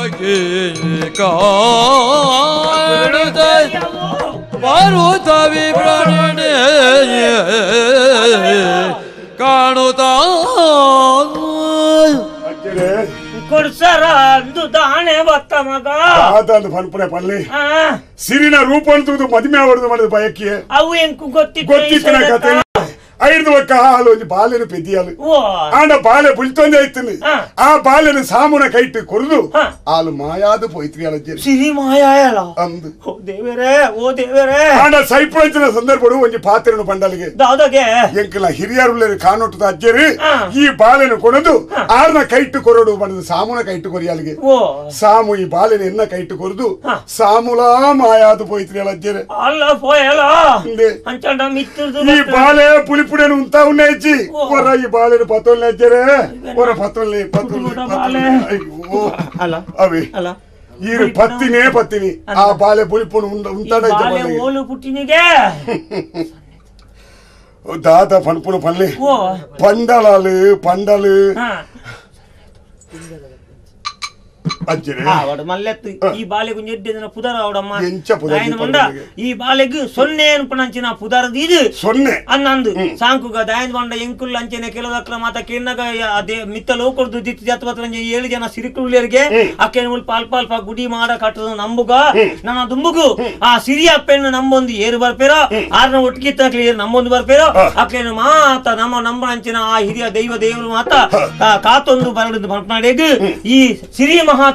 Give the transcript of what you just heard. أنا أيضا كهالو بالين بديالو. أنا بالي بلتون جايتني. آ بالين سامونا كيت كردو. آلو مايا هذا بويتري على جيل. سيري مايا هلا. أمد. هو ديفيره هو ديفيره. أنا سايبرجنا سندر بدو ونجي باترينو بندلكي. داودا كه. ينكلا هيريارولير كانو تدا جيري. يي بالين كوندو. آرنا كيت كردو بندو سامونا كيت كوريالكي. سامو يي بالين إننا كيت كردو. سامولا مايا هذا بويتري على جيري. الله فويلا. ده. أنتنا ميتردو. يي بالين أنا أقول لك أنا أقول لك أنا أقول لك أنا أقول ير باتيني باتيني أبالي بولي بون أجري. هذا مالتي. هذه بالك ونجد أننا فدارا هذا ما. ينشأ فدارا. أنا بندا. هذه بالك سنة أن بنانشنا فدارا ديجي. سنة. أناند. سانكو كذا أنا بندا ينكل لانشنا كيلو ذكر ما تكيرنا كيا أدي ميتلو كردو جت جات بطرنا يهل جانا سيركلو ليرجع. أكين مول بال بال فا غودي مارا كاترنا نامبوكا. نانا دمبوكو. آ سيريا بين نامبوندي يهر بار بيرا. آرنا وطكيت نكلير نامبوند بار بيرا. أكين ما تا نامو نامبرانشنا آ هيريا ديفا ديفل ما تا. كاتوندو بارود بارنا ديج. يي سيريا مهات